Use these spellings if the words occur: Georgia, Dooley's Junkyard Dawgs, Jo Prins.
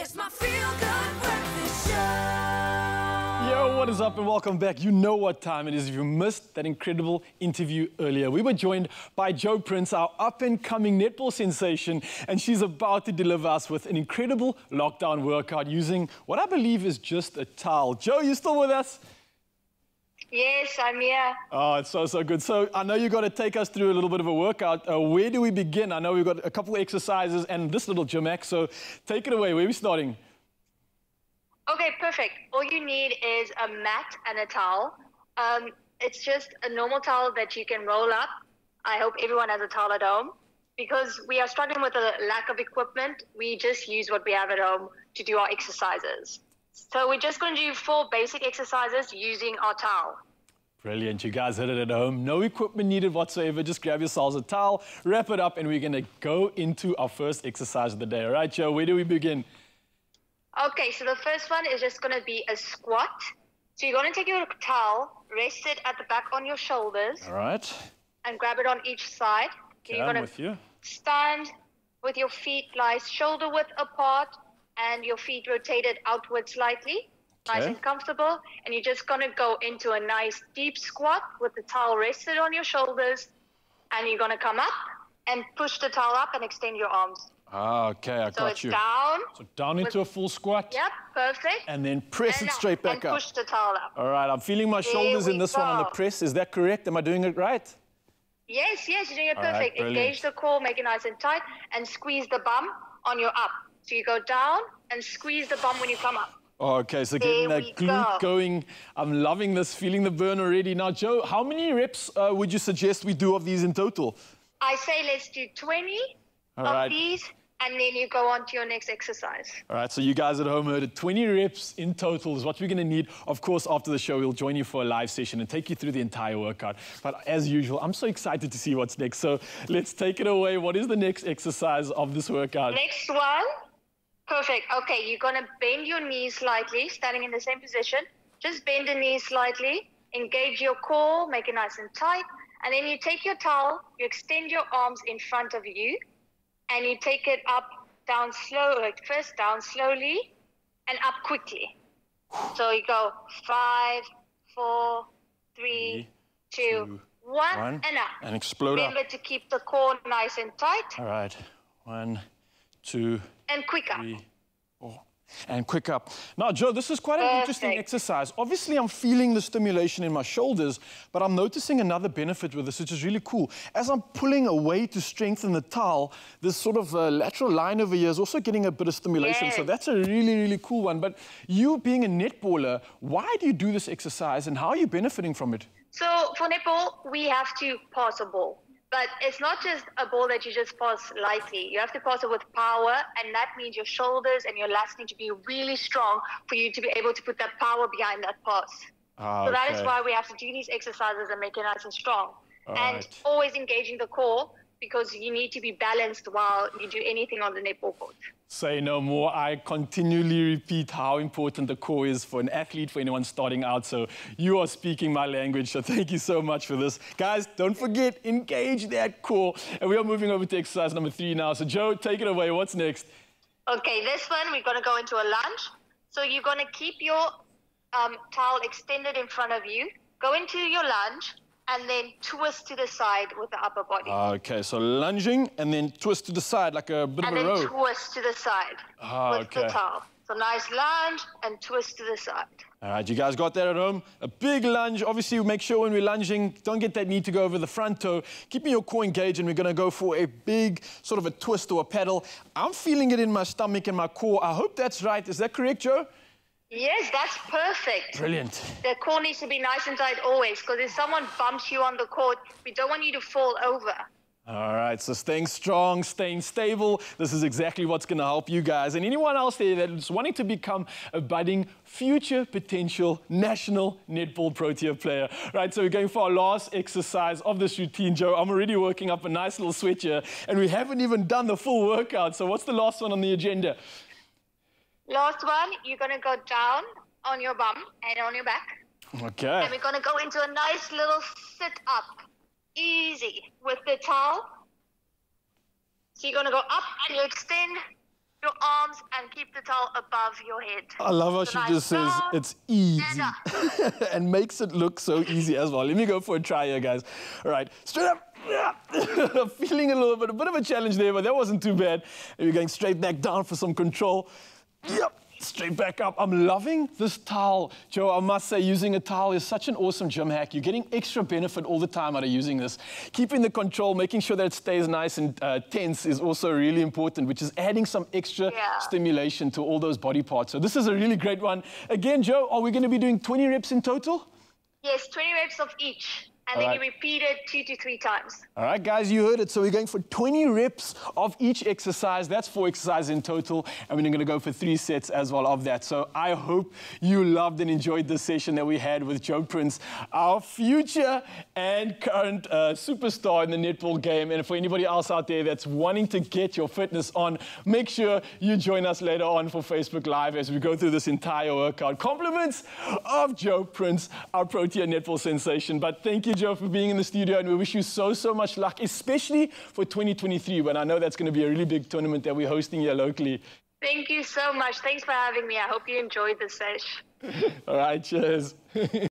It's my feel-good breakfast show. Yo, what is up and welcome back. You know what time it is if you missed that incredible interview earlier. We were joined by Jo Prins, our up-and-coming netball sensation, and she's about to deliver us with an incredible lockdown workout using what I believe is just a towel. Jo, you still with us? Yes, I'm here. Oh, it's so good. So I know you've got to take us through a little bit of a workout. Where do we begin? I know we've got a couple of exercises and this little gym hack, so take it away. Where are we starting? Okay, perfect. All you need is a mat and a towel. It's just a normal towel that you can roll up. I hope everyone has a towel at home. Because we are struggling with a lack of equipment, we just use what we have at home to do our exercises. So we're just going to do 4 basic exercises using our towel. Brilliant. You guys hit it at home. No equipment needed whatsoever. Just grab yourselves a towel, wrap it up, and we're going to go into our first exercise of the day. All right, Jo, where do we begin? Okay, so the first one is just going to be a squat. So you're going to take your towel, rest it at the back on your shoulders. All right. And grab it on each side. Okay, I'm with you. Stand with your feet like shoulder width apart, and your feet rotated outward slightly, okay. Nice and comfortable. And you're just gonna go into a nice deep squat with the towel rested on your shoulders, and you're gonna come up and push the towel up and extend your arms. Ah, okay, I got you. So it's down. So down into a full squat. Yep, perfect. And then press it straight back up. And push the towel up. All right, I'm feeling my shoulders in this one on the press. Is that correct? Am I doing it right? Yes, yes, you're doing it perfect. Engage the core, make it nice and tight, and squeeze the bum on your up. So you go down and squeeze the bum when you come up. Okay, so getting that glute going. I'm loving this, feeling the burn already. Now, Jo, how many reps would you suggest we do of these in total? I say let's do 20 of these, and then you go on to your next exercise. All right, so you guys at home heard it. 20 reps in total is what we're going to need. Of course, after the show, we'll join you for a live session and take you through the entire workout. But as usual, I'm so excited to see what's next. So let's take it away. What is the next exercise of this workout? Next one. Perfect. Okay, you're going to bend your knees slightly, standing in the same position. Just bend the knees slightly, engage your core, make it nice and tight. And then you take your towel, you extend your arms in front of you, and you take it up, down slow, like first down slowly, and up quickly. So you go 5, 4, 3, 2, 1, and up. And explode up. Remember to keep the core nice and tight. All right. 1, 2, and quick up. 3, 4. And quick up. Now, Jo, this is quite an interesting exercise. Obviously, I'm feeling the stimulation in my shoulders, but I'm noticing another benefit with this, which is really cool. As I'm pulling away to strengthen the towel, this sort of lateral line over here is also getting a bit of stimulation. Yes. So that's a really, really cool one. But you being a netballer, why do you do this exercise and how are you benefiting from it? So for netball, we have to pass a ball. But it's not just a ball that you just pass lightly. You have to pass it with power, and that means your shoulders and your lats need to be really strong for you to be able to put that power behind that pass. Ah, so that is why we have to do these exercises and make it nice and strong. All right. Always engaging the core, because you need to be balanced while you do anything on the netball court. Say no more. I continually repeat how important the core is for an athlete, for anyone starting out. So you are speaking my language, so thank you so much for this. Guys, don't forget, engage that core. And we are moving over to exercise number 3 now. So Jo, take it away. What's next? Okay, this one, we're going to go into a lunge. So you're going to keep your towel extended in front of you. Go into your lunge. And then twist to the side with the upper body. Okay, so lunging and then twist to the side, like a bit of a row. And then twist to the side with the towel. So nice lunge and twist to the side. All right, you guys got that at home? A big lunge. Obviously, make sure when we're lunging, don't get that knee to go over the front toe. Keep your core engaged, and we're going to go for a big sort of a twist or a paddle. I'm feeling it in my stomach and my core. I hope that's right. Is that correct, Jo? Yes, that's perfect. Brilliant. The core needs to be nice and tight always, because if someone bumps you on the court, we don't want you to fall over. All right, so staying strong, staying stable. This is exactly what's going to help you guys. And anyone else there that's wanting to become a budding future potential national netball Protea player. Right, so we're going for our last exercise of this routine, Jo. I'm already working up a nice little sweat here, and we haven't even done the full workout. So what's the last one on the agenda? Last one, you're going to go down on your bum and on your back. Okay. And we're going to go into a nice little sit-up, easy, with the towel. So you're going to go up and you extend your arms and keep the towel above your head. I love how she just says it's easy and makes it look so easy as well. Let me go for a try here, guys. All right, straight up. Feeling a bit of a challenge there, but that wasn't too bad. And we're going straight back down for some control. Yep. Straight back up. I'm loving this towel. Jo, I must say, using a towel is such an awesome gym hack. You're getting extra benefit all the time out of using this. Keeping the control, making sure that it stays nice and tense is also really important, which is adding some extra stimulation to all those body parts. So this is a really great one. Again, Jo, are we going to be doing 20 reps in total? Yes, 20 reps of each. And then you repeat it 2 to 3 times. All right, guys, you heard it. So we're going for 20 reps of each exercise. That's 4 exercises in total. And we're going to go for 3 sets as well of that. So I hope you loved and enjoyed this session that we had with Jo Prins, our future and current superstar in the netball game. And for anybody else out there that's wanting to get your fitness on, make sure you join us later on for Facebook Live as we go through this entire workout. Compliments of Jo Prins, our Protea netball sensation. But thank you, Jo, for being in the studio, and we wish you so much luck, especially for 2023, when I know that's going to be a really big tournament that we're hosting here locally. Thank you so much. Thanks for having me. I hope you enjoyed the sesh. All right, cheers.